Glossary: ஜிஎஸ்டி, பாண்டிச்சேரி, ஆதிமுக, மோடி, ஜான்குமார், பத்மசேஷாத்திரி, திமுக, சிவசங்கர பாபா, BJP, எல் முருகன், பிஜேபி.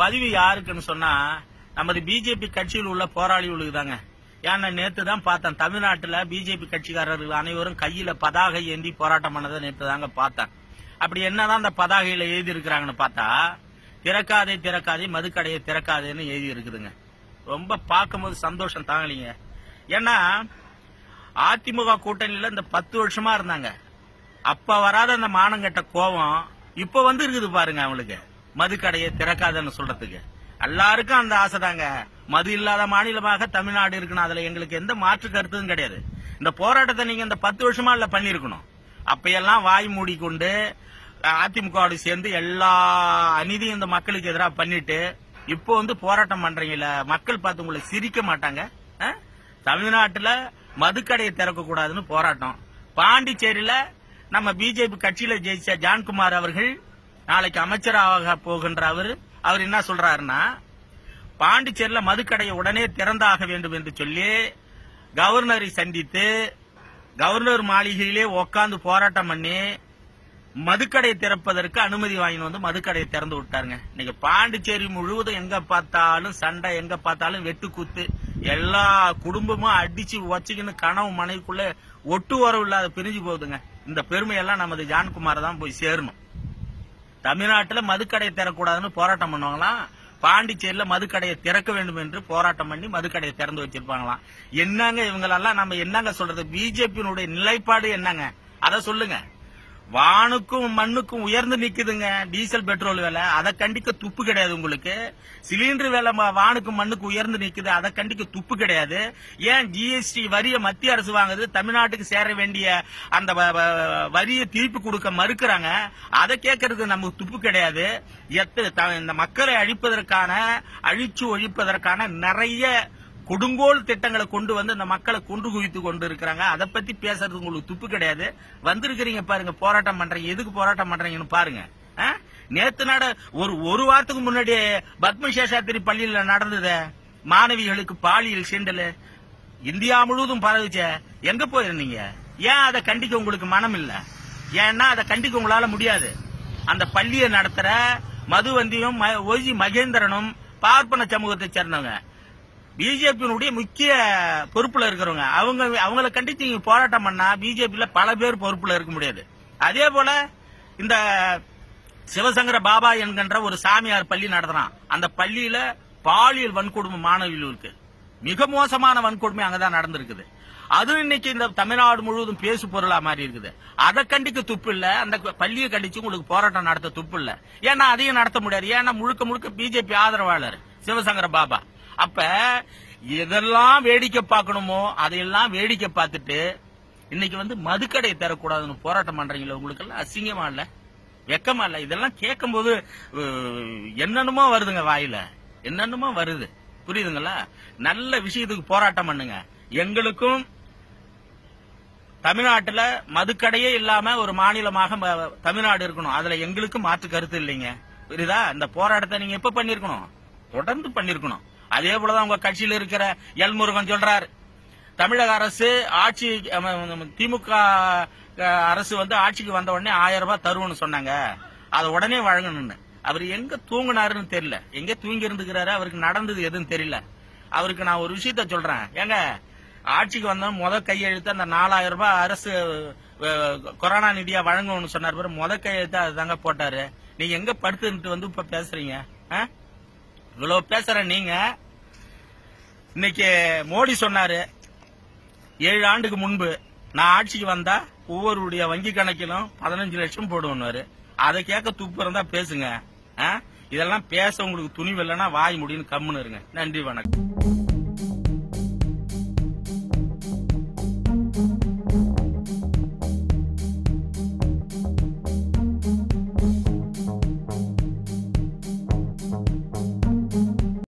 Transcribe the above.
पदवी यारुक्कुन्नु नम्मदु बीजेपी कट्सियिल उल्ल पोराळिगळुक्कु तांग याना नेत्तु तां पात्तन तमिழ்நாட்டுல बीजेपी कट्सिकारர்கள் அனைவரும் கையில பதாகை ஏந்தி போராட்டம் பண்ணத நேத்து தாங்க பார்த்தேன் அப்படி என்னதான் அந்த பதாகையில எழுதி இருக்காங்கன்னு பார்த்தா திரக்காதே திரக்காதே மதுக்கடையை திரக்காதேன்னு எழுதி இருக்குதுங்க ரொம்ப பாக்கும்போது சந்தோஷம் தாங்கலீங்க ஏன்னா ஆதிமுக கூட்டணியில இந்த 10 வருஷமா இருந்தாங்க அப்ப வராத அந்த மானங்கட்ட கோபம் இப்ப வந்து இருக்குது பாருங்க அவங்களுக்கு மதுக்கடையை திரக்காதேன்னு சொல்றதுக்கு எல்லாருக்கும் அந்த ஆசை தாங்க மது இல்லாத மாநிலமாக தமிழ்நாடு இருக்குன்னு அதுல எங்களுக்கு எந்த மாற்று கருத்தும் கிடையாது இந்த போராட்டத்தை நீங்க இந்த 10 வருஷமா இல்ல பண்ணிருக்கணும் அப்பையெல்லாம் வாய் மூடிக்கொண்டு அதிமுகவோடு சேர்ந்து எல்லா அநீதியும் இந்த மக்களுக்கு எதிராக பண்ணிட்டு இப்போ வந்து போராட்டம் பண்றீங்கல மக்கள் பார்த்து உங்களை சிரிக்க மாட்டாங்க தமிழ்நாட்டுல மதுக்கடையை திறக்க கூடாதுன்னு போராட்டம் பாண்டிச்சேரியில நம்ம பிஜேபி கட்சியில ஜெயிச்ச ஜான்குமார் அவர்கள் நாளைக்கு அமைச்சராக போகின்ற அவர் என்ன சொல்றாருன்னா பாண்டிச்சேரியில மதுக்கடையை உடனே திறந்தாக வேண்டும் என்று சொல்லி கவர்னரை சந்தித்து கவர்னர் மாளிகையிலே உட்கார்ந்து போராட்டம் பண்ணி மதுக்கடை திறப்பதற்கு அனுமதி வாங்கி வந்து மதுக்கடையை திறந்து விட்டாருங்க இன்னைக்கு பாண்டிச்சேரி முழுவதும் எங்க பார்த்தாலும் சண்டை எங்க பார்த்தாலும் வெட்டுக்கூத்து எல்லா குடும்பமும் அடிச்சு வச்சுக்கின்னு கனவு மனைக்குள்ள ஒட்டு உறவு இல்லாத பிரிஞ்சு போகுதுங்க இந்த பெருமையெல்லாம் நமது ஜான்குமார் தான் போய் சேரணும் தமிழ்நாட்டுல மதுக்கடையை திறக்கூடாதுன்னு போராட்டம் பண்ணுவாங்களாம் பாண்டிச்சேரியில மதுக்கடையை திறக்க வேண்டும் என்று போராட்டம் பண்ணி மதுக்கடையை திறந்து வச்சிருப்பாங்களாம் என்னங்க இவங்களெல்லாம் நம்ம என்னங்க சொல்றது பிஜேபியினுடைய நிலைப்பாடு என்னங்க அத சொல்லுங்க வானுக்கும் மண்ணுக்கும் உயர்ந்து நிக்குதுங்க டீசல் பெட்ரோல் விலை அதை கண்டிக்க துப்பு கிடையாது உங்களுக்கு சிலிண்டர் விலை வானுக்கும் மண்ணுக்கும் உயர்ந்து நிக்குது அதை கண்டிக்க துப்பு கிடையாது ஏன் ஜிஎஸ்டி வரியை மத்திய அரசு வாங்குது தமிழ்நாட்டுக்கு சேர வேண்டிய அந்த வரியை திருப்பி கொடுக்க மறுக்கிறாங்க அதை கேட்கறது நமக்கு துப்பு கிடையாது இந்த மக்களை அழிச்சு ஒழிப்பதற்கான நிறைய கொடுங்கோல் திட்டங்களை கொண்டு வந்து இந்த மக்களை கொன்று குவித்து கொண்டு இருக்கிறாங்க அதை பத்தி பேசுறது உங்களுக்கு துப்பு கிடையாது வந்திருக்கிறீங்க பாருங்க போராட்டம் பண்றீங்க எதுக்கு போராட்டம் பண்றீங்கன்னு பாருங்க நேத்து நாட ஒரு வாரத்துக்கு முன்னாடி பத்மசேஷாத்திரி பள்ளியில நடந்தது மாணவிகளுக்கு பாலியல் சீண்டல் இந்தியா முழுவதும் பரவுச்ச எங்க போயிருந்தீங்க ஏன் அதை கண்டிக்க உங்களுக்கு மனம் இல்ல ஏன்னா அதை கண்டிக்க உங்களால முடியாது அந்த பள்ளியை நடத்துற மதுவந்தியும் ஓஜி மகேந்திரனும் பார்ப்பன சமூகத்தை சேர்ந்தவங்க பிஜேபியினுடைய முக்கிய பொறுப்புல இருக்கிறவங்க அவங்களை கண்டிச்சு நீங்க போராட்டம் பண்ணா பிஜேபியில பல பேர் பொறுப்புல இருக்க முடியாது அதே போல இந்த சிவசங்கர பாபா என்கின்ற ஒரு சாமியார் பள்ளி நடத்துறான் அந்த பள்ளியில பாலியல் வன்கொடுமை மாணவிகளுக்கு மிக மோசமான வன்கொடுமை அங்கதான் நடந்திருக்குது அது இன்னைக்கு இந்த தமிழ்நாடு முழுவதும் பேசு பொருளா மாறி இருக்குது அதை கண்டிக்க துப்பு இல்ல அந்த பள்ளியை கண்டிச்சு உங்களுக்கு போராட்டம் நடத்த துப்பு இல்ல ஏன்னா அதையும் நடத்த முடியாது ஏன்னா முழுக்க பிஜேபி ஆதரவாளர் சிவசங்கர பாபா அப்ப எதெல்லாம் வேடிக்கை பார்க்கணுமோ அதையெல்லாம் வேடிக்கை பார்த்துட்டு இன்னைக்கு வந்து மதுக்கடை தரக்கூடாதுன்னு போராட்டம் பண்றீங்களா உங்களுக்கு எல்லாம் அசிங்கமா இல்ல வெக்கமா இல்ல இதெல்லாம் கேட்கும்போது என்னென்னமோ வருதுங்க வாயில என்னென்னமோ வருது புரியுதுங்களா நல்ல விஷயத்துக்கு போராட்டம் பண்ணுங்க எங்களுக்கும் தமிழ்நாட்டுல மதுக்கடையே இல்லாம ஒரு மாநிலமாக தமிழ்நாடு இருக்கணும் அதுல எங்களுக்கும் மாற்று கருத்து இல்லைங்க புரியுதா இந்த போராட்டத்தை நீங்க எப்ப பண்ணிருக்கணும் தொடர்ந்து பண்ணிருக்கணும் அதே போலதான் உங்க கட்சியில் இருக்கிற எல் முருகன் சொல்றார் தமிழக அரசு ஆட்சி திமுக அரசு வந்து ஆட்சிக்கு வந்த உடனே 1000 ரூபாய் தருவோம்னு சொன்னாங்க அதை உடனே வழங்கணும்னு அவர் எங்க தூங்கினாருன்னு தெரியல எங்க தூங்கி இருந்துக்கிறாரு அவருக்கு நடந்தது எதுன்னு தெரியல அவருக்கு நான் ஒரு விஷயத்த சொல்றேன் ஏங்க ஆட்சிக்கு வந்த முதல் கையெழுத்து அந்த 4000 ரூபாய் அரசு கொரோனா நிதியா வழங்கணும்னு சொன்னார் பாரு முதல் கையெழுத்து அதுதாங்க போட்டாரு நீங்க எங்க படுத்துட்டு வந்து இப்ப பேசுறீங்க இவ்வளவு பேசுற நீங்க இன்னைக்கு மோடி சொன்னாரு 7 ஆண்டுக்கு முன்பு நான் ஆட்சிக்கு வந்தா ஒவ்வொருடைய வங்கி கணக்கிலும் 15 லட்சம் போடுவாரு அதை கேட்க துப்பு இருந்தா பேசுங்க இதெல்லாம் பேச உங்களுக்கு துணிவு இல்லைன்னா வாய் முடியும்னு கம்முன்னு இருங்க நன்றி வணக்கம்